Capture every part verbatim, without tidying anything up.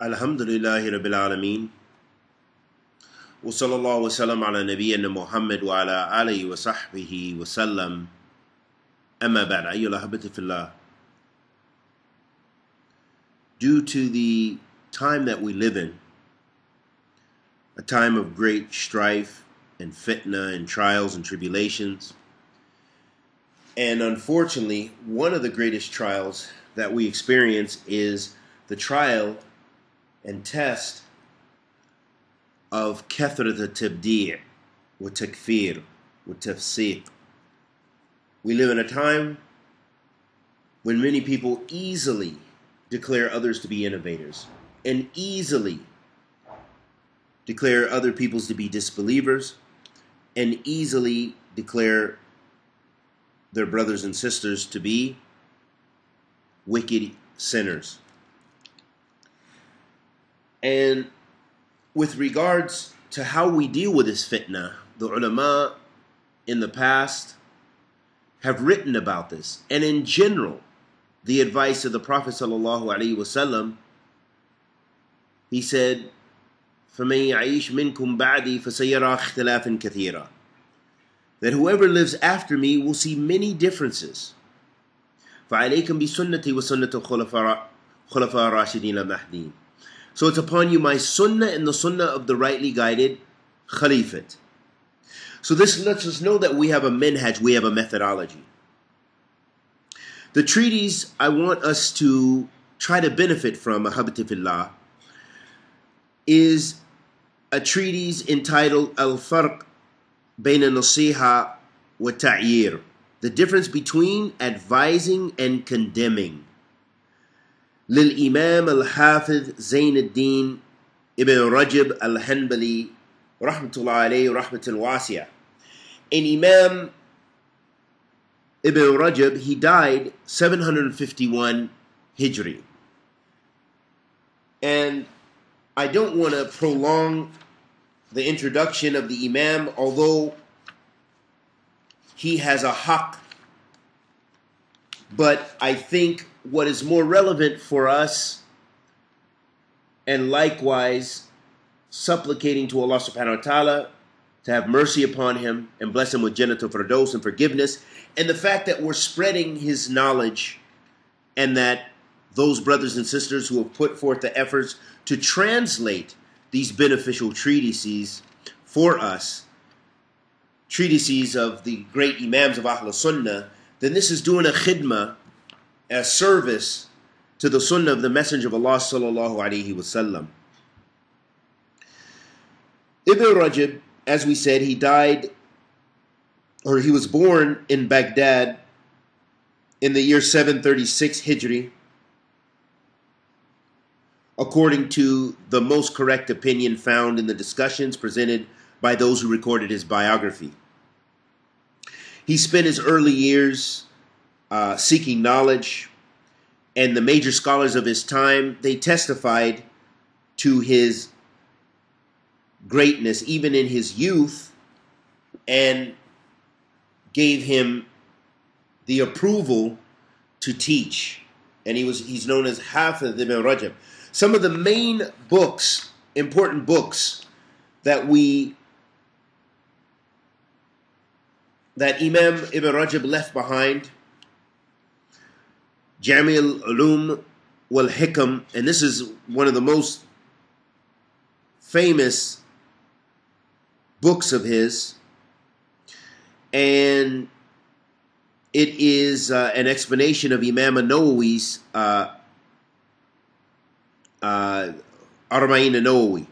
Alhamdulillahi Rabbil Alameen. Wa sallallahu wa sallam ala nabiyyina Muhammad wa ala alihi wa sahbihi wa sallam. Amma ba'd, ayyul ahbati fillah. Due to the time that we live in, a time of great strife and fitna and trials and tribulations, and unfortunately, one of the greatest trials that we experience is the trial and test of kathrat al-tabdi' wa takfir wa tafsiq. We live in a time when many people easily declare others to be innovators and easily declare other peoples to be disbelievers and easily declare their brothers and sisters to be wicked sinners. And with regards to how we deal with this fitna, the ulama in the past have written about this. And in general, the advice of the Prophet ﷺ, he said, فَمَنْ يَعِيشْ مِنْكُمْ بَعْدِي فَسَيَرَى اخْتِلَافًا كَثِيرًا. That whoever lives after me will see many differences. فَعَلَيْكُمْ بِسُنَّتِي وَسُنَّةِ الْخُلَفَاءِ الرَّاشِدِينَ الْمَهْدِيِّينَ. So it's upon you my sunnah and the sunnah of the rightly guided Khalifat. So this lets us know that we have a minhaj, we have a methodology. The treatise I want us to try to benefit from, Ahabati Fillah, is a treatise entitled al-Farq bayna an-Nasiha wa at-Ta'yir. The difference between advising and condemning. للإمام الحافظ زين الدين ابن رجب al Hanbali رحمة الله عليه رحمة واسعة. And Imam Ibn Rajab, he died seven hundred fifty-one Hijri. And I don't want to prolong the introduction of the Imam, although he has a haqq. But I think what is more relevant for us, and likewise supplicating to Allah subhanahu wa ta'ala to have mercy upon him and bless him with Jannatul Firdaus and forgiveness, and the fact that we're spreading his knowledge and that those brothers and sisters who have put forth the efforts to translate these beneficial treatises for us, treatises of the great Imams of Ahl Sunnah, then this is doing a khidmah, a service to the sunnah of the Messenger of Allah sallallahu alaihi wasallam. Ibn Rajab, as we said, he died, or he was born in Baghdad in the year seven thirty-six Hijri, according to the most correct opinion found in the discussions presented by those who recorded his biography. He spent his early years Uh, seeking knowledge, and the major scholars of his time, they testified to his greatness even in his youth and gave him the approval to teach. And he was he's known as Hafiz Ibn Rajab. Some of the main books, important books that we that Imam Ibn Rajab left behind: Jami' al-Ulum wal Hikam, and this is one of the most famous books of his, and it is uh, an explanation of Imam An-Nawawi's uh, uh, Arba'in An-Nawawi,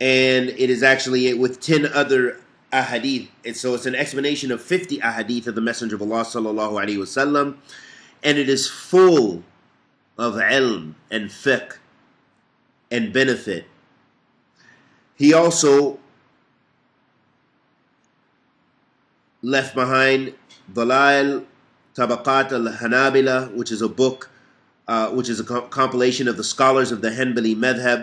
and it is actually with ten other ahadith, and so it's an explanation of fifty ahadith of the Messenger of Allah sallallahu alaihi wasallam. And it is full of ilm and fiqh and benefit. He also left behind dala'il Tabakat Al-Hanabila, which is a book, uh, which is a co compilation of the scholars of the Hanbali madhab.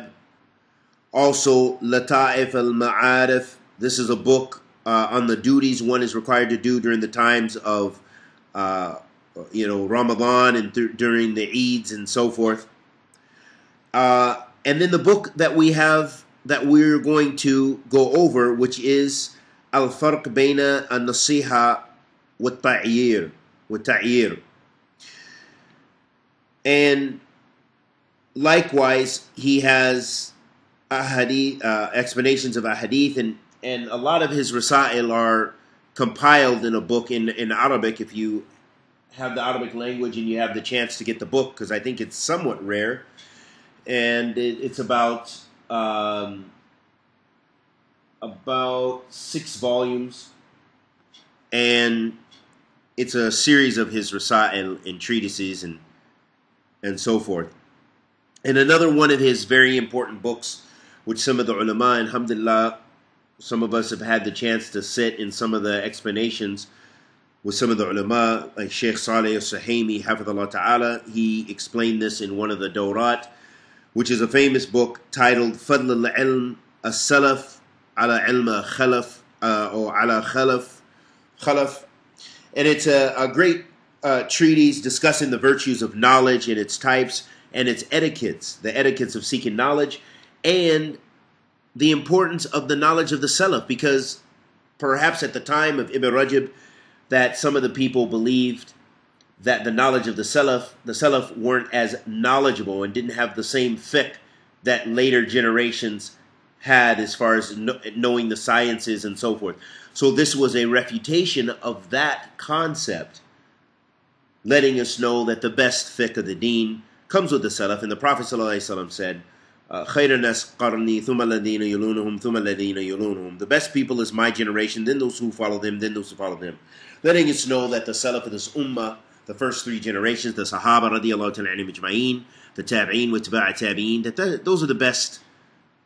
Also, Lata'if Al-Ma'arif. This is a book uh, on the duties one is required to do during the times of Uh, you know, Ramadan and th during the Eids and so forth. Uh, and then the book that we have, that we're going to go over, which is al-Farq bayna an-Nasiha wa at-Ta'yir. And likewise, he has ahadith, uh, explanations of ahadith, and, and a lot of his rasail are compiled in a book in, in Arabic, if you have the Arabic language and you have the chance to get the book, because I think it's somewhat rare. And it, it's about um, about six volumes, and it's a series of his rasail and treatises and and so forth. And another one of his very important books, which some of the ulama, and alhamdulillah, some of us have had the chance to sit in some of the explanations with some of the ulama, like Sheikh Saleh al-Sahaymi, hafidhullah ta'ala. He explained this in one of the dawrat, which is a famous book titled Fadl al-ilm al-salaf ala ilma khalaf, uh, or ala khalaf, khalaf. And it's a, a great uh, treatise discussing the virtues of knowledge and its types and its etiquettes, the etiquettes of seeking knowledge, and the importance of the knowledge of the Salaf, because perhaps at the time of Ibn Rajab, that some of the people believed that the knowledge of the Salaf, the Salaf weren't as knowledgeable and didn't have the same fiqh that later generations had as far as no, knowing the sciences and so forth. So this was a refutation of that concept, letting us know that the best fiqh of the deen comes with the Salaf. And the Prophet ﷺ said, uh, the best people is my generation, then those who follow them, then those who follow them. Letting us know that the Salaf of this Ummah, the first three generations, the Sahaba radiallahu ta'ala anhum ajma'in, the Tab'een wa taba'a Tab'een, that those are the best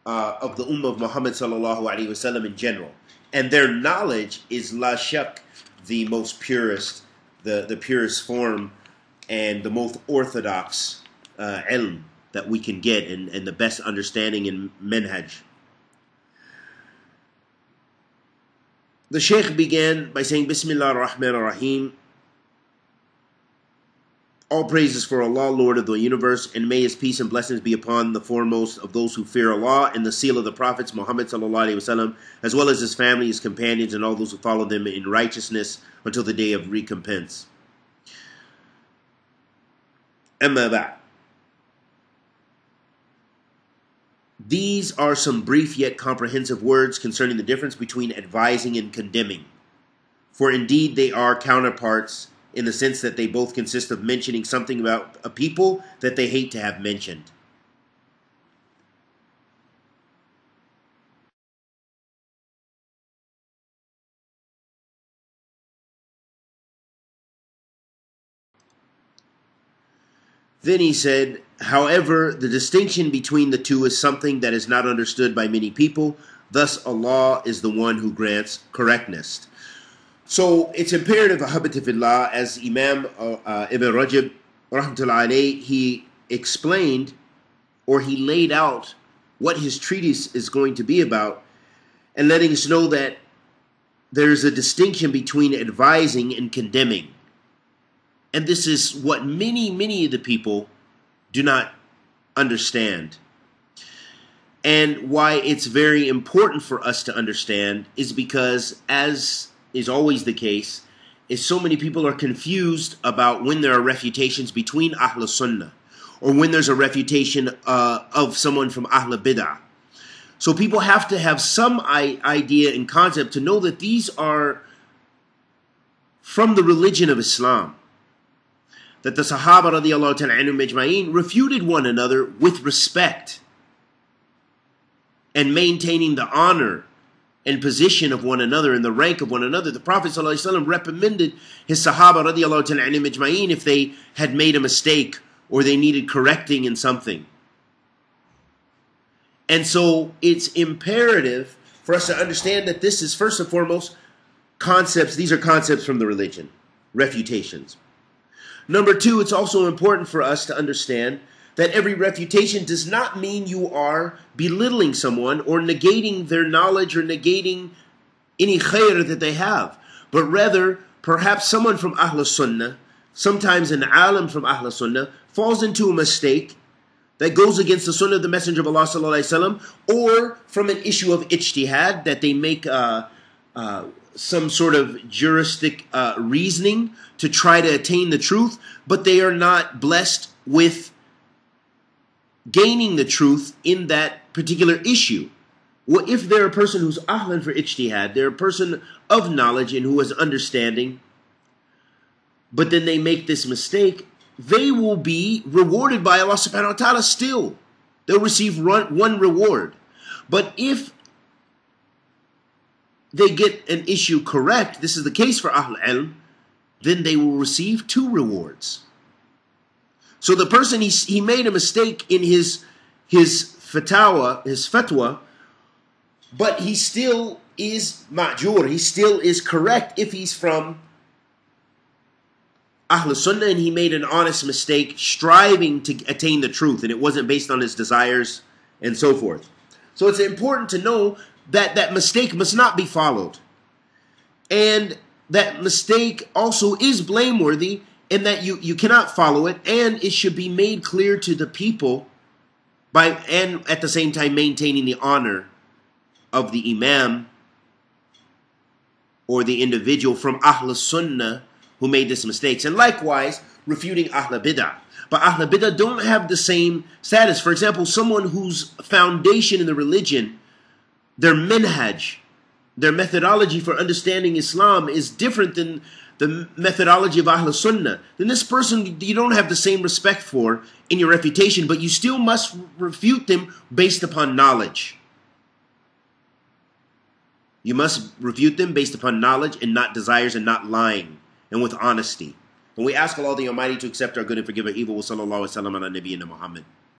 uh, of the Ummah of Muhammad sallallahu alaihi wasallam in general. And their knowledge is la shak, the most purest, the, the purest form and the most orthodox uh, ilm that we can get, and, and the best understanding in minhaj. The Sheikh began by saying, Bismillah ar-Rahman ar-Rahim. All praises for Allah, Lord of the universe, and may His peace and blessings be upon the foremost of those who fear Allah and the seal of the prophets, Muhammad sallallahu alaihi wasallam, as well as his family, his companions, and all those who follow them in righteousness until the day of recompense. Amma ba'. These are some brief yet comprehensive words concerning the difference between advising and condemning. For indeed they are counterparts in the sense that they both consist of mentioning something about a people that they hate to have mentioned. Then he said, however, the distinction between the two is something that is not understood by many people. Thus, Allah is the one who grants correctness. So it's imperative, ahabbati fillah, as Imam uh, uh, Ibn Rajab, rahmatullahi alayhi, he explained, or he laid out what his treatise is going to be about, and letting us know that there's a distinction between advising and condemning. And this is what many, many of the people do not understand. And why it's very important for us to understand is because, as is always the case, is so many people are confused about when there are refutations between Ahl Sunnah, or when there's a refutation uh, of someone from Ahl Bida. So people have to have some I idea and concept to know that these are from the religion of Islam, that the Sahaba radiallahu ta'ala anhum ajma'in refuted one another with respect and maintaining the honor and position of one another and the rank of one another. The Prophet sallallahu alaihi wasallam reprimanded his Sahaba radiallahu ta'ala anhum ajma'in if they had made a mistake or they needed correcting in something. And so it's imperative for us to understand that this is first and foremost concepts. These are concepts from the religion, refutations. Number two, it's also important for us to understand that every refutation does not mean you are belittling someone or negating their knowledge or negating any khair that they have, but rather perhaps someone from Ahl Sunnah, sometimes an alim from Ahl Sunnah, falls into a mistake that goes against the sunnah of the Messenger of Allah ﷺ, or from an issue of ijtihad, that they make uh, uh, some sort of juristic uh, reasoning to try to attain the truth, but they are not blessed with gaining the truth in that particular issue. Well, if they're a person who's ahlan for ijtihad, they're a person of knowledge and who has understanding, but then they make this mistake, they will be rewarded by Allah subhanahu wa ta'ala still. They'll receive one reward. But if they get an issue correct, this is the case for Ahl al-Ilm, then they will receive two rewards. So the person, he, he made a mistake in his, his, fatawa, his fatwa, but he still is ma'jur, he still is correct if he's from Ahl Sunnah, and he made an honest mistake striving to attain the truth, and it wasn't based on his desires and so forth. So it's important to know that that mistake must not be followed, and that mistake also is blameworthy in that you, you cannot follow it, and it should be made clear to the people by, and at the same time maintaining the honor of the imam or the individual from Ahl Sunnah who made this mistakes, and likewise refuting Ahl Bida. But Ahl Bida don't have the same status. For example, someone whose foundation in the religion, their minhaj, their methodology for understanding Islam is different than the methodology of Ahl Sunnah, then this person you don't have the same respect for in your refutation, but you still must refute them based upon knowledge. You must refute them based upon knowledge and not desires and not lying, and with honesty. And we ask Allah the Almighty to accept our good and forgive our evil. Wa sallallahu wa sallam ala nabiyyina Muhammad.